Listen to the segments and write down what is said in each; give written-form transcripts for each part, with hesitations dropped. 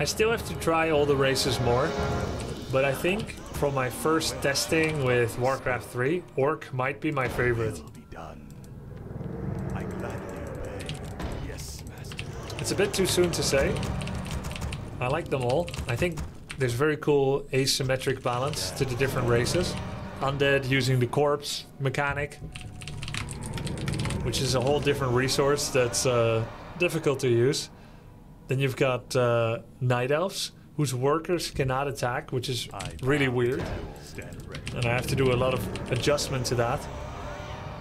I still have to try all the races more, but I think from my first testing with Warcraft 3, Orc might be my favorite. It's a bit too soon to say. I like them all. I think there's very cool asymmetric balance to the different races. Undead using the corpse mechanic, which is a whole different resource that's difficult to use. Then you've got night elves, whose workers cannot attack, which is really weird. And I have to do a lot of adjustment to that.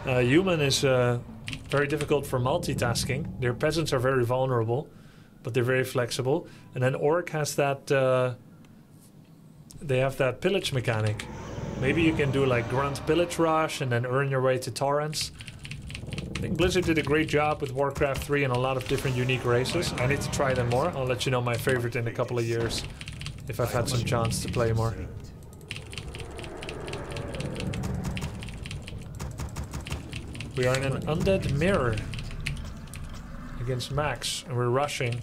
Human is very difficult for multitasking. Their peasants are very vulnerable, but they're very flexible. And then Orc has that... they have that pillage mechanic. Maybe you can do like grunt pillage rush and then earn your way to torrents. I think Blizzard did a great job with Warcraft 3 and a lot of different unique races. I need to try them more. I'll let you know my favorite in a couple of years if I've had some chance to play more. We are in an undead mirror against Max and we're rushing.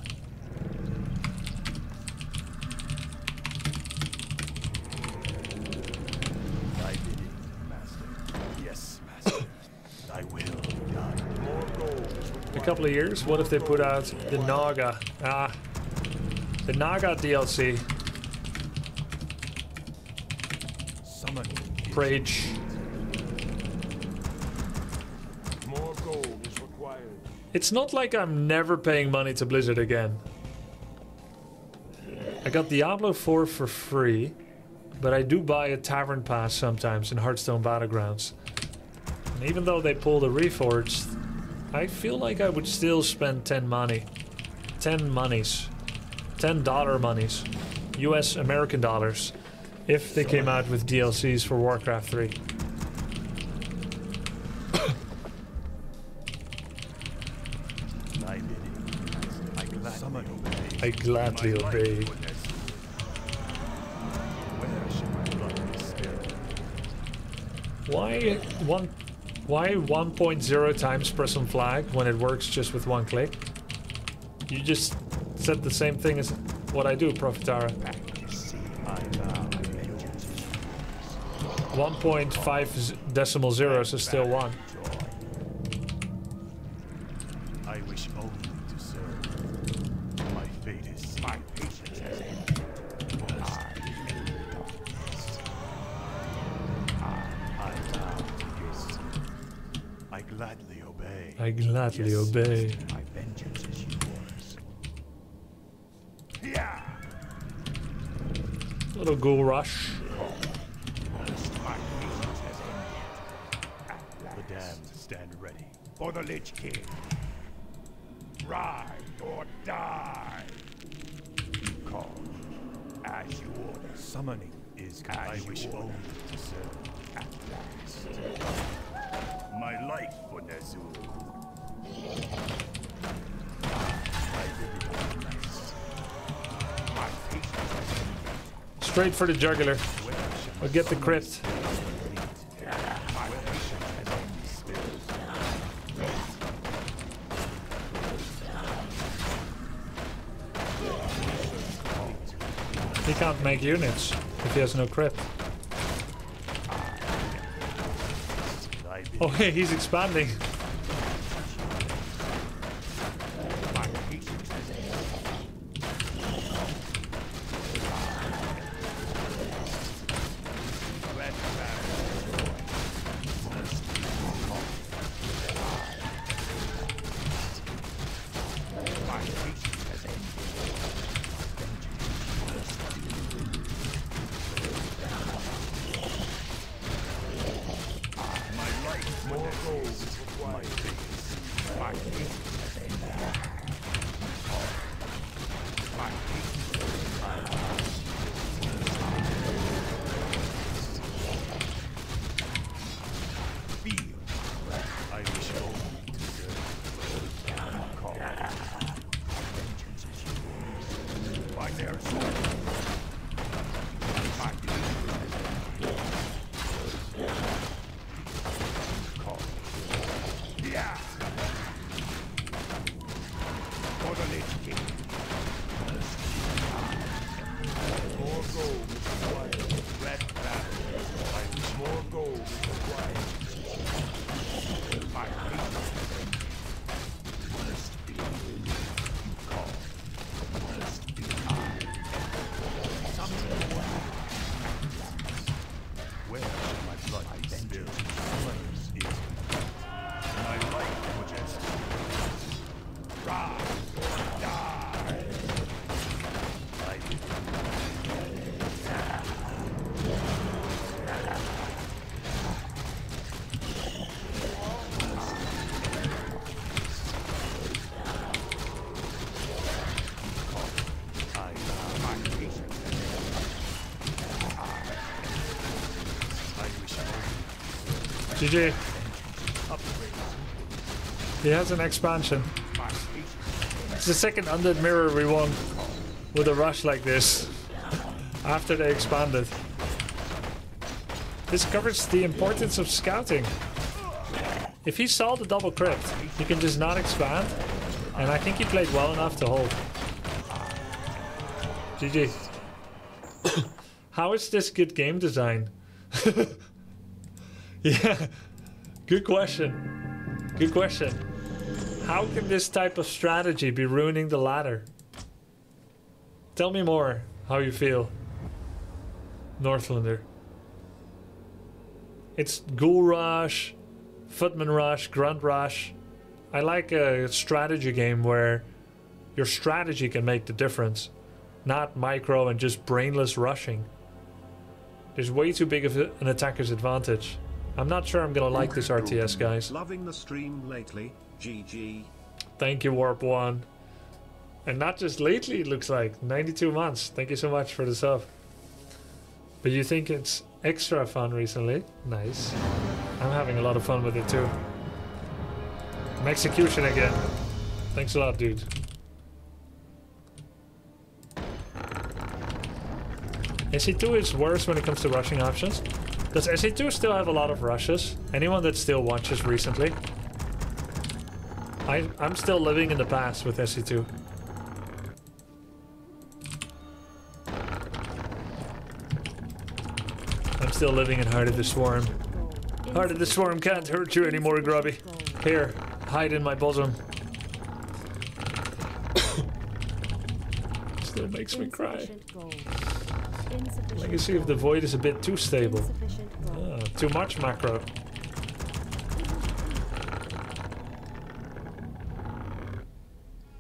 Couple of years. What if they put out the Naga? Ah, the Naga DLC. Rage. More gold is required. It's not like I'm never paying money to Blizzard again. I got Diablo 4 for free, but I do buy a tavern pass sometimes in Hearthstone Battlegrounds. And even though they pulled a Reforged, I feel like I would still spend 10 monies. $10 monies. US American dollars. If they came out with DLCs for Warcraft 3. I gladly obey. Why 1.0 times press on flag when it works just with one click? You just said the same thing as what I do, Profitara. 1.5 decimal zeros is still one. I wish only to serve. My fate is my patience. I gladly obey. My vengeance is yours. Yeah. Little ghoul rush. The damned stand ready for the Lich King. Ride or die. Call as you order. Summoning is as I wish only to serve. At last. My life for Nezul. Straight for the jugular. I'll get the crit. He can't make units if he has no crit. Oh hey, he's expanding. GG. He has an expansion. It's the second Undead Mirror we won with a rush like this after they expanded. This covers the importance of scouting. If he saw the double crit, he can just not expand, and I think he played well enough to hold. GG. How is this good game design? Yeah, good question. Good question. How can this type of strategy be ruining the ladder? Tell me more how you feel, Northlander. It's Ghoul Rush, Footman Rush, Grunt Rush. I like a strategy game where your strategy can make the difference, not micro and just brainless rushing. There's way too big of an attacker's advantage. I'm not sure I'm gonna like this RTS, guys. Loving the stream lately. GG. Thank you, Warp One. And not just lately, it looks like 92 months. Thank you so much for the sub. But you think it's extra fun recently? Nice. I'm having a lot of fun with it too. An execution again. Thanks a lot, dude. SE2 is worse when it comes to rushing options. Does SE2 still have a lot of rushes? Anyone that still watches recently? I'm still living in the past with SE2. I'm still living in Heart of the Swarm. Heart of the Swarm can't hurt you anymore, Grubby. Here, hide in my bosom. Still makes me cry. Legacy of the Void is a bit too stable. Too much macro.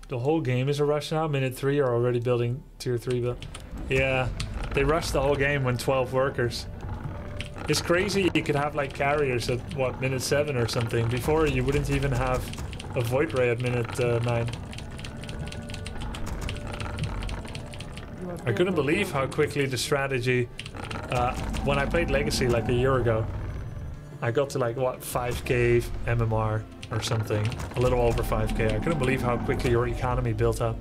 The whole game is a rush now. Minute 3 are already building tier 3 build. Yeah, they rushed the whole game when 12 workers. It's crazy. You could have like carriers at what, minute 7 or something. Before you wouldn't even have a Void Ray at minute 9. I couldn't believe how quickly the strategy, when I played Legacy like a year ago, I got to like, what, 5k MMR or something, a little over 5k. I couldn't believe how quickly your economy built up.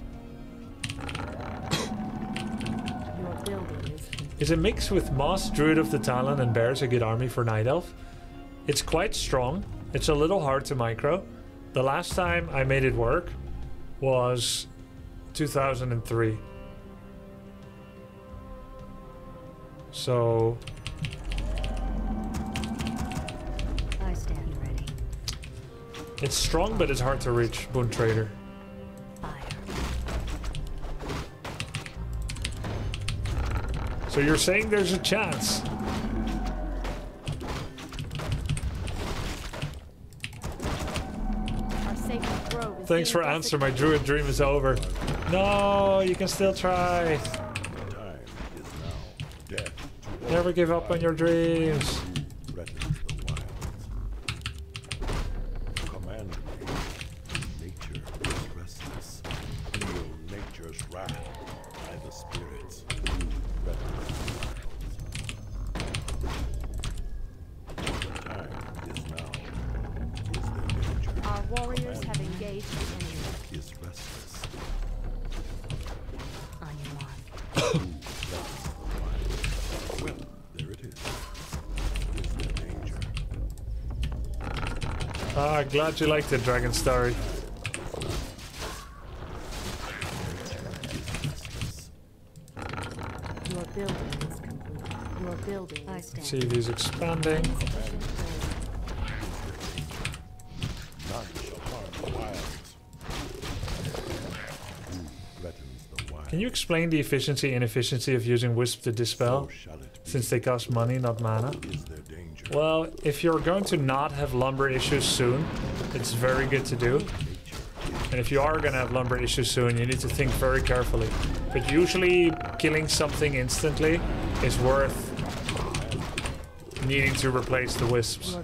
Is a mix with Moss, Druid of the Talon, and Bears a good army for Night Elf? It's quite strong. It's a little hard to micro. The last time I made it work was 2003. So I stand ready. It's strong, but it's hard to reach, Boon Trader. Fire. So you're saying there's a chance? Thanks for answering. My Druid dream is over. No, you can still try. Never give up on your dreams. Glad you liked it, Dragon Starry. Your building is complete. Your building is complete. See if he's expanding. Can you explain the efficiency and inefficiency of using Wisp to dispel, since they cost money, not mana? Well, if you're going to not have lumber issues soon, it's very good to do. And if you are going to have lumber issues soon, you need to think very carefully. But usually killing something instantly is worth needing to replace the wisps.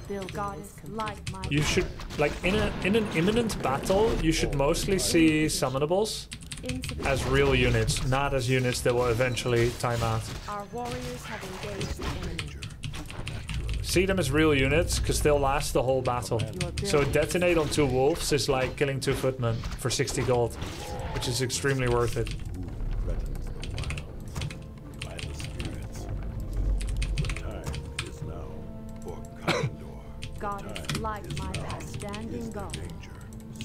You should, like, in an imminent battle, you should mostly see summonables as real units, not as units that will eventually time out. Our warriors have engaged the enemy. see them as real units because they'll last the whole battle. So detonate on two wolves is like killing two footmen for 60 gold, which is extremely worth it. God is like my last standing God.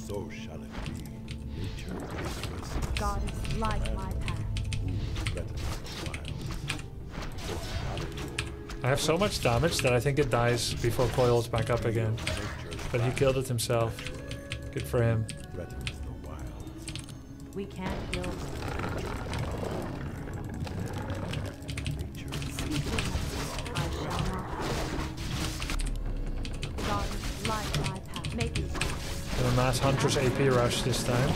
So shall it be. God is like my path. I have so much damage that I think it dies before coils back up again. But he killed it himself. Good for him. We can't kill mass hunters AP rush this time.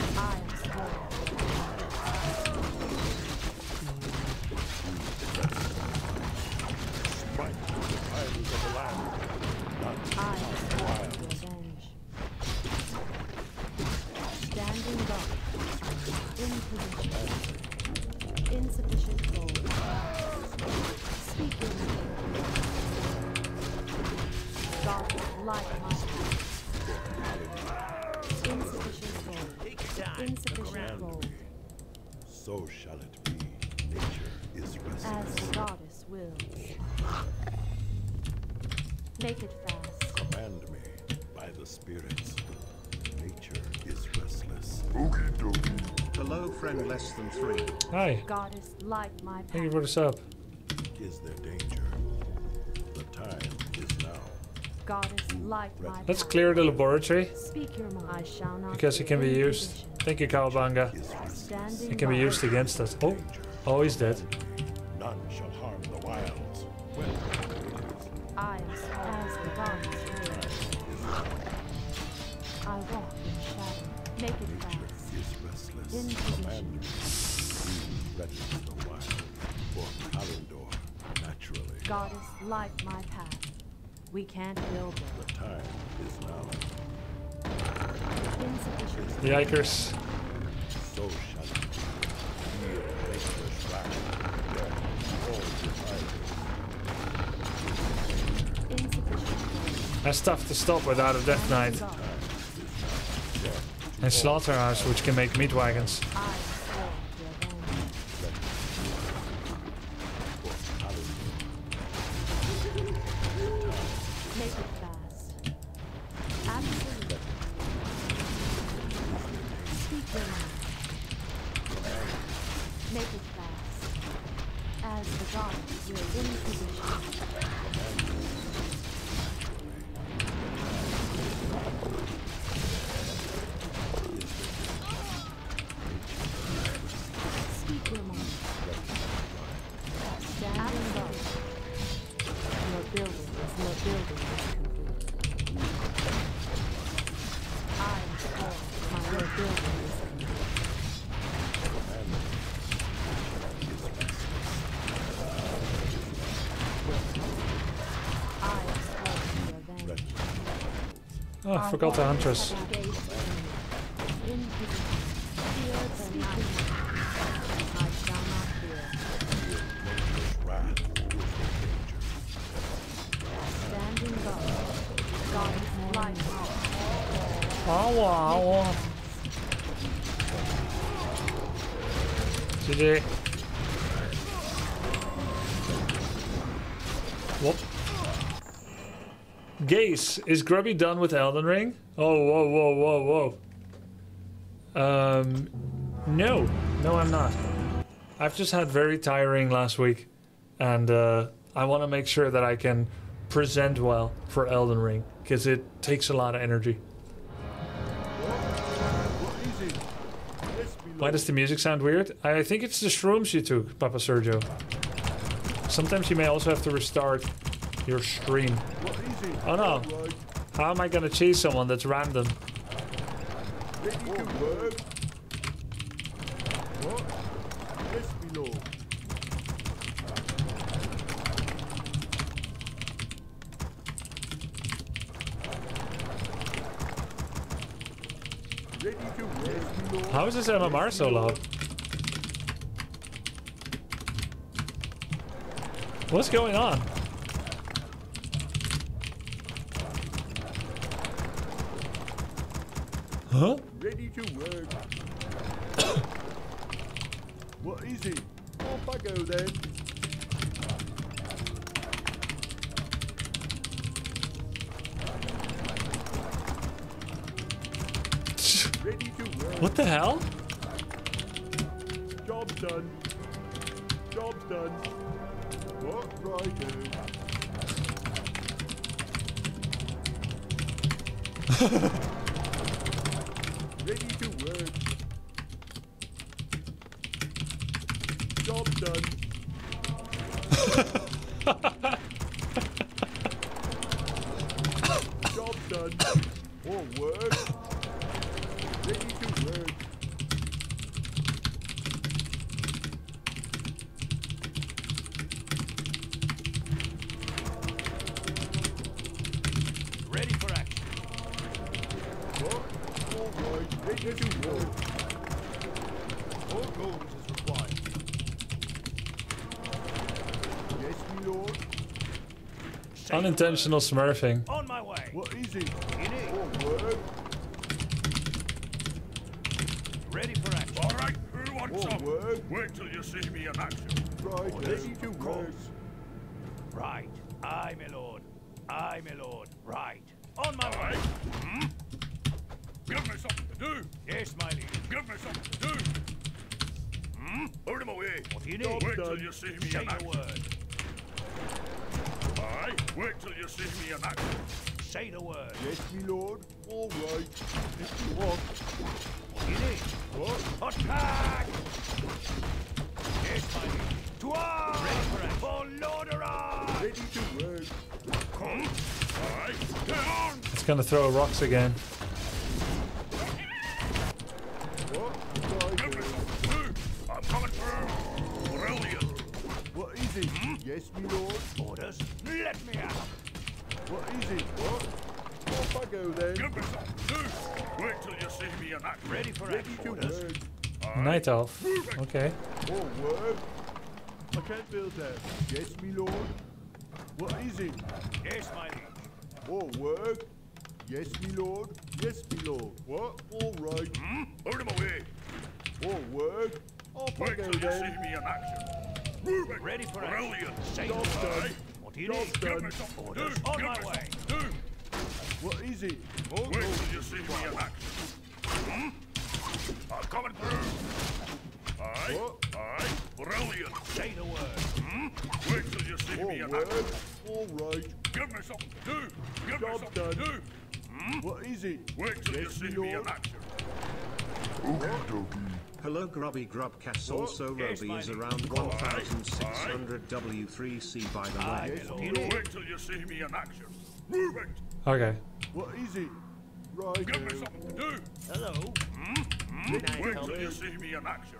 God is like my path. Thank you for the sub. Is there danger? The time is now. God is like my path. Let's clear the laboratory. Speak your mind. I shall not because it can be used. Thank you, Cowabunga. It can be used against us. Oh, oh, he's dead. None shall harm the wilds. I am as the gods. I walk in shadow. Make it fast. In position. The wild for Kalendor, naturally. God is like my path. We can't build it. The time is now. Insufficient. The Ikers. So shall it be. Mere faceless wrath. Insufficient. That's tough to stop without a Death Knight. And Slaughterhouse, which can make meat wagons. Oh, I forgot the Huntress. Ow, GG. Gaze, is Grubby done with Elden Ring? Oh, whoa, whoa, whoa, whoa. No, I'm not. I've just had very tiring last week, and I want to make sure that I can present well for Elden Ring because it takes a lot of energy. Why does the music sound weird? I think it's the shrooms you took, Papa Sergio. Sometimes you may also have to restart your stream. Oh no. How am I gonna chase someone that's random? How is this MMR so loud? What's going on? Huh? Ready to work. What is it? Off I go then. Ready to work. What the hell? Job done. Job done. What do I do? Ready to work. Job done. Job done. Or work. Ready to work. Unintentional smurfing. On my way. What is it? Ready for action. All right, who wants some? Work. Wait till you see me in action. Right, ready to course. Right, aye, my lord. Aye, my lord. Right, on my way. Hmm? Give me something to do. Yes, my liege. Give me something to do. Hmm? Out of my way. What do you need? Wait till you see me in action. Word. Wait till you see me in action. Say the word. Yes, me lord. All right. If you want. What do you need? What? Attack! Yes, my lord. To arms! Ready for Lord Arise! Ready to work. Come. All right. Get on! It's gonna throw rocks again. What? I'm coming through. Brilliant. What is it? Hmm? Yes, me lord. Orders. Let me out. What is it? What? Off I go then. Give me some. Wait till you see me and I'm ready for action. Night elf. Okay. Oh, word. I can't build that. Yes, me lord. What is it? Yes, my liege. Oh, word. Yes, me lord. Yes, me lord. What? All right. Hmm? Out of my way. Oh, word. Off I go then. Wait till you see me in action. Moving. Ready for action. Say the word. What do you need? Give me some orders. On my way. What is it? Wait till you see me in action. Hmm? I'm coming through. Aye. What? Aye. Brilliant. Say the word. Hmm? Wait till you see me in action. All right. Give me something to do. Give me something to do. Hmm? What is it? Wait till you see me in action. Okie dokie. Hello Grubby Grubcast, also Roby is around 1600 W3C by the way. Wait till you see me in action. Move it. Okay. What is it? Right. Give me something to do. Hello. Hmm? Hmm? Wait till you see me in action.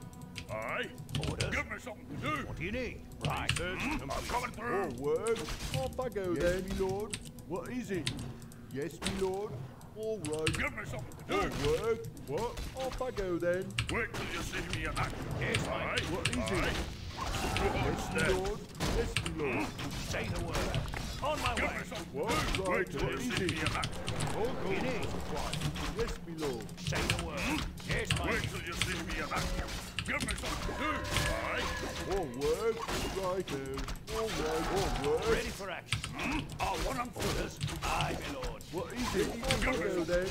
Aye. Orders. Give me something to do. What do you need? Right. Hmm? I'm coming through. Oh, word. Off I go then, me lord. What is it? Yes, me lord. All right. Give me something to do. Oh, work. What? Off I go then. Wait till you see me in action. Yes, mate. What is it? Yes, me lord. Yes, me lord. Say the word. On my way. What? Right. Wait till you see me in action. Oh, God. Yes, me lord. Say the word. Yes, mate. Wait till you see me in action. Give me something to do. Aye. All work. Right. All right. All work. Ready for action. Hmm? I want them orders. Aye, me lord. What is it? Go then. Wait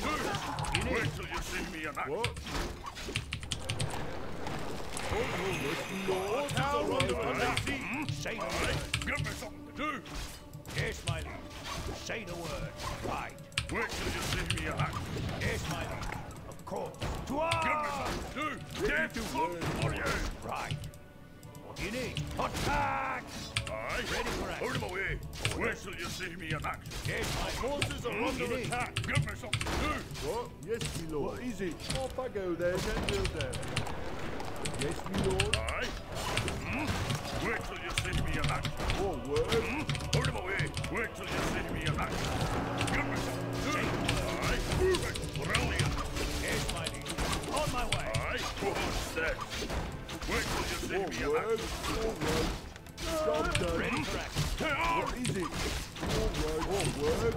till you see me in action. What? Say the word. Give me something to do. Yes, my lord. Say the word. Right. Wait till you see me in action. Yes, my lord. Of course. Give me something to do. Get to work for you. Right. What do you need? Attack! Aye. Ready for action. Out of my way. Wait till you see me in action. Yes, my forces are under attack. Give me something to do. What? Yes, me lord. What is it? Off I go there. Can't build there. Yes, me lord. Aye. Hmm? Wait till you see me in action. Oh, word. Hmm? Out of my way. Wait till you see me in action. Give me something to do. Aye. Move it. Brilliant. Yes, my lord. On my way. Aye. What's that? Wait till you see me in action. Oh, word. Job done. Ready for action. What is it? All right, all work.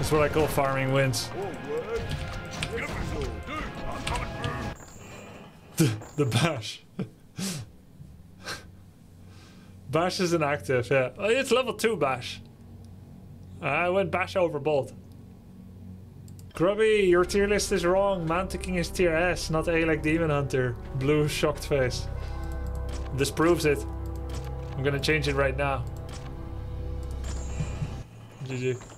That's what I call farming wins. The bash. Bash is inactive, yeah. It's level 2 bash. I went bash overboard. Grubby, your tier list is wrong. Mantiking is tier S, not A like Demon Hunter. Blue shocked face. This proves it. I'm gonna change it right now. GG.